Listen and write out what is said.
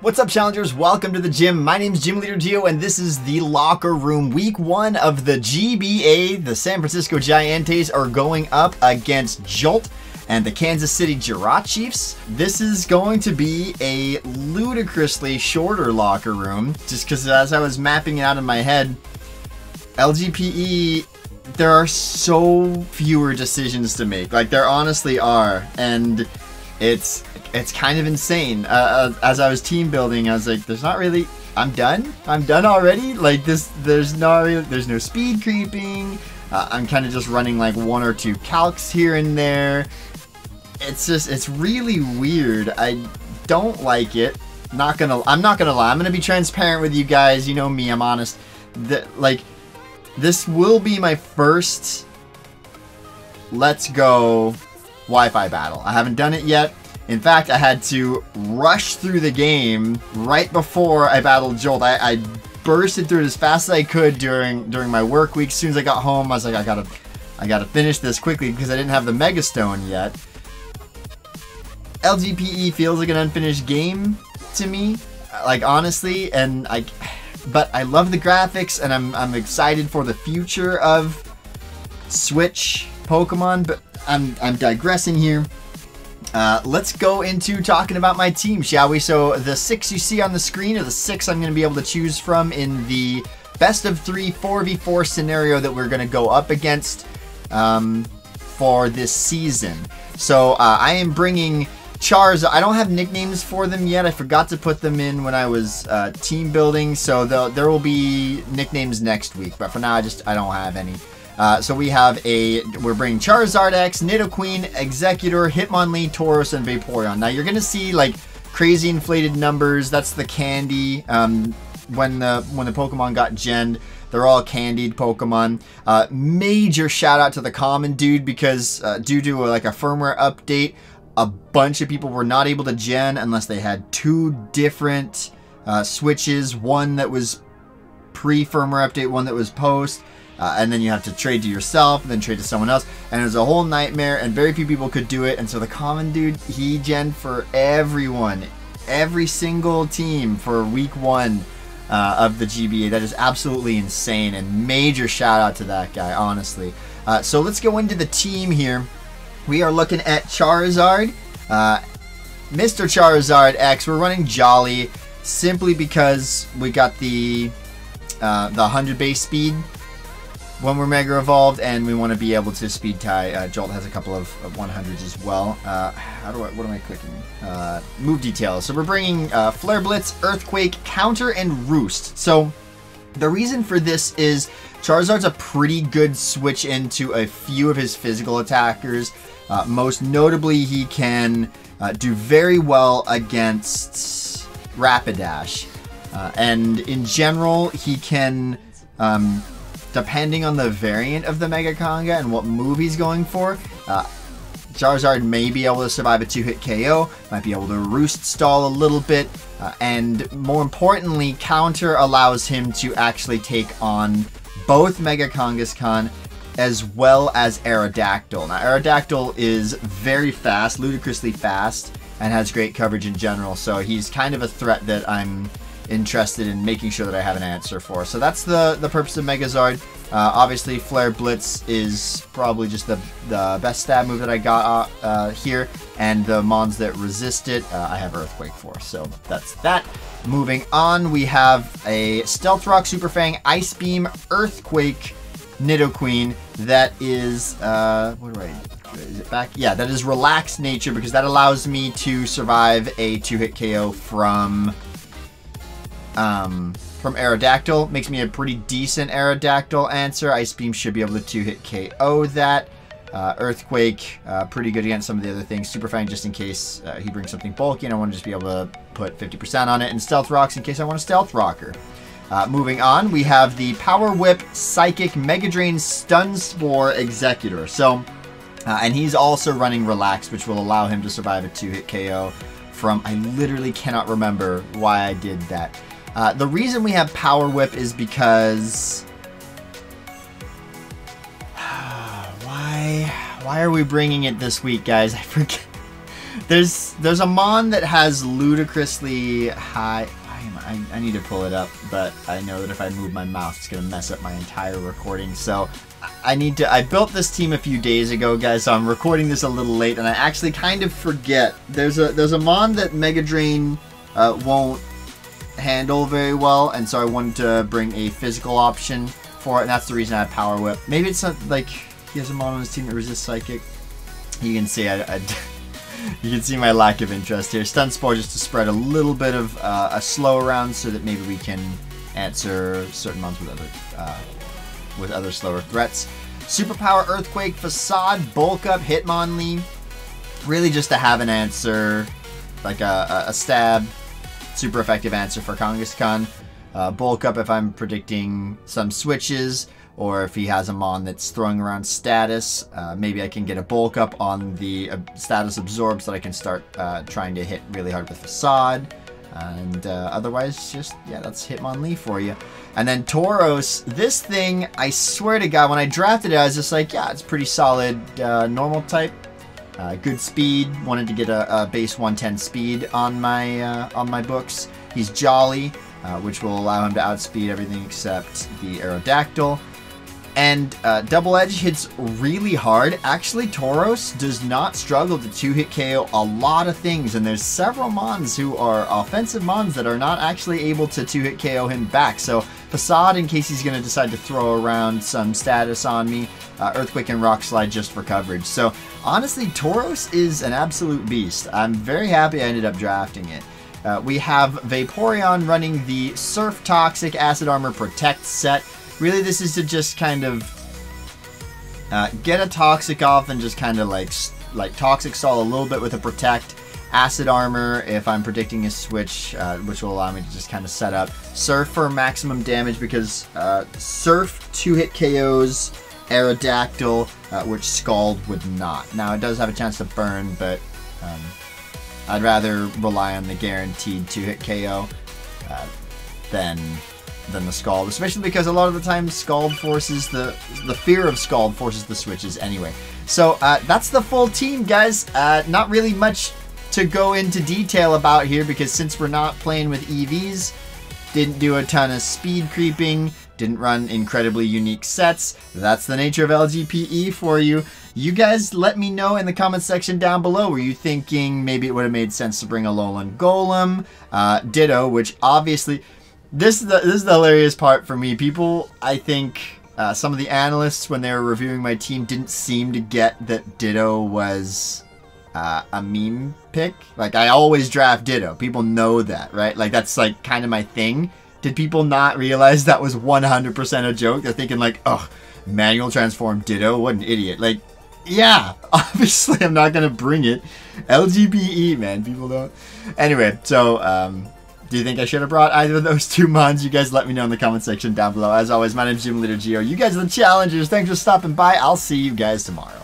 What's up, challengers? Welcome to the gym. My name's Gym Leader Geo, and this is the locker room. Week one of the GBA. The San Francisco GiEnteis are going up against Jolt and the Kansas City Jirachiefs. This is going to be a ludicrously shorter locker room, just because as I was mapping it out in my head, LGPE, there are so fewer decisions to make. Like, there honestly are, and it's kind of insane. As I was team building, I was like, there's not really, I'm done already. Like this, there's no speed creeping. I'm kind of just running like one or two calcs here and there. It's really weird. I don't like it. I'm not gonna lie. I'm gonna be transparent with you guys. You know me, I'm honest. This will be my first Let's Go Wi-Fi battle. I haven't done it yet. In fact, I had to rush through the game right before I battled Jolt. I bursted through it as fast as I could during my work week. As soon as I got home, I was like, I gotta finish this quickly because I didn't have the Mega Stone yet. LGPE feels like an unfinished game to me, like honestly, but I love the graphics and I'm excited for the future of Switch Pokemon. But I'm digressing here. Let's go into talking about my team, shall we? So the six you see on the screen are the six I'm going to be able to choose from in the best of three 4v4 scenario that we're going to go up against for this season. So I am bringing Charizard. I don't have nicknames for them yet. I forgot to put them in when I was team building, so there will be nicknames next week, but for now I don't have any. So we're bringing Charizard X, Nidoqueen, Exeggutor, Hitmonlee, Tauros, and Vaporeon. Now you're gonna see like crazy inflated numbers. That's the candy. When the Pokemon got genned, they're all candied Pokemon. Major shout out to the common dude, because due to like a firmware update, a bunch of people were not able to gen unless they had two different switches. One that was pre-firmware update, one that was post. And then you have to trade to yourself and then trade to someone else. And it was a whole nightmare and very few people could do it. And so the common dude, he gen for everyone, every single team for week one of the GBA. That is absolutely insane, and major shout out to that guy, honestly. So let's go into the team here. We are looking at Charizard, Mr. Charizard X. We're running Jolly simply because we got the 100 base speed when we're Mega Evolved, and we want to be able to speed tie. Jolt has a couple of 100s as well. What am I clicking? Move details. So we're bringing Flare Blitz, Earthquake, Counter, and Roost. So the reason for this is Charizard's a pretty good switch into a few of his physical attackers. Most notably, he can do very well against Rapidash. And in general, he can... depending on the variant of the Mega Kanga and what move he's going for, Charizard may be able to survive a two-hit KO, might be able to roost stall a little bit, and more importantly, Counter allows him to actually take on both Mega Kangaskhan as well as Aerodactyl. Now, Aerodactyl is very fast, ludicrously fast, and has great coverage in general, so he's kind of a threat that I'm interested in making sure that I have an answer for. So that's the purpose of Megazard. Obviously, Flare Blitz is probably just the best stab move that I got here, and the mons that resist it, I have Earthquake for. So that's that. Moving on, we have a Stealth Rock, Super Fang, Ice Beam, Earthquake, Nidoqueen. That is, is it back? Yeah, that is Relaxed Nature, because that allows me to survive a two-hit KO from Aerodactyl. Makes me a pretty decent Aerodactyl answer. Ice Beam should be able to two-hit KO that. Earthquake, pretty good against some of the other things. Super Fang, just in case he brings something bulky and I want to just be able to put 50% on it. And Stealth Rocks in case I want a Stealth Rocker. Moving on, we have the Power Whip, Psychic, Mega Drain, Stun Spore, Exeggutor. So, and he's also running Relax, which will allow him to survive a two-hit KO from... I literally cannot remember why I did that. The reason we have Power Whip is because... Why are we bringing it this week, guys? I forget. There's a mon that has ludicrously high... I need to pull it up, but I know that if I move my mouse, it's going to mess up my entire recording. So I need to... I built this team a few days ago, guys, so I'm recording this a little late, and I actually kind of forget. There's a mon that Mega Drain won't handle very well, and so I wanted to bring a physical option for it, and that's the reason I Power Whip. Maybe it's not, like, he has a mon on his team that resists Psychic. You can see I you can see my lack of interest here. Stun Spore just to spread a little bit of a slow around so that maybe we can answer certain mons with other slower threats. Superpower, Earthquake, Facade, Bulk Up, Hitmonlee. Really just to have an answer, like a stab, super effective answer for Kangaskhan. Bulk Up if I'm predicting some switches, or if he has a mon that's throwing around status, maybe I can get a bulk up on the status absorb so that I can start trying to hit really hard with Facade. And otherwise, just, yeah, that's Hitmonlee for you. And then Tauros, this thing, I swear to God, when I drafted it, I was just like, yeah, it's pretty solid normal type. Good speed, wanted to get a base 110 speed on my books. He's Jolly, which will allow him to outspeed everything except the Aerodactyl. And Double Edge hits really hard. Actually, Tauros does not struggle to two-hit KO a lot of things, and there's several mons who are offensive mons that are not actually able to two-hit KO him back. So Facade, in case he's going to decide to throw around some status on me, Earthquake and Rock Slide just for coverage. So honestly, Tauros is an absolute beast. I'm very happy I ended up drafting it. We have Vaporeon running the Surf Toxic Acid Armor Protect set. Really, this is to just kind of get a Toxic off and just kind of like Toxic stall a little bit with a Protect. Acid Armor, if I'm predicting a switch, which will allow me to just kind of set up. Surf for maximum damage because Surf 2-hit KOs Aerodactyl, which Scald would not. Now, it does have a chance to burn, but I'd rather rely on the guaranteed 2-hit KO than the Scald, especially because a lot of the time Scald forces the fear of Scald forces the switches anyway. So that's the full team, guys. Not really much to go into detail about here because since we're not playing with EVs, didn't do a ton of speed creeping, didn't run incredibly unique sets. That's the nature of LGPE for you. You guys let me know in the comments section down below. Were you thinking maybe it would have made sense to bring a Alolan Golem? Ditto, which obviously... This is the hilarious part for me. People, I think, some of the analysts, when they were reviewing my team, didn't seem to get that Ditto was a meme pick. Like, I always draft Ditto. People know that, right? Like, that's, like, kind of my thing. Did people not realize that was 100% a joke? They're thinking, like, oh, manual transform Ditto? What an idiot. Like, yeah, obviously I'm not going to bring it. LGPE, man. People don't. Anyway, so... do you think I should have brought either of those two mons? You guys let me know in the comment section down below. As always, my name is Gym Leader Geo. You guys are the challengers. Thanks for stopping by. I'll see you guys tomorrow.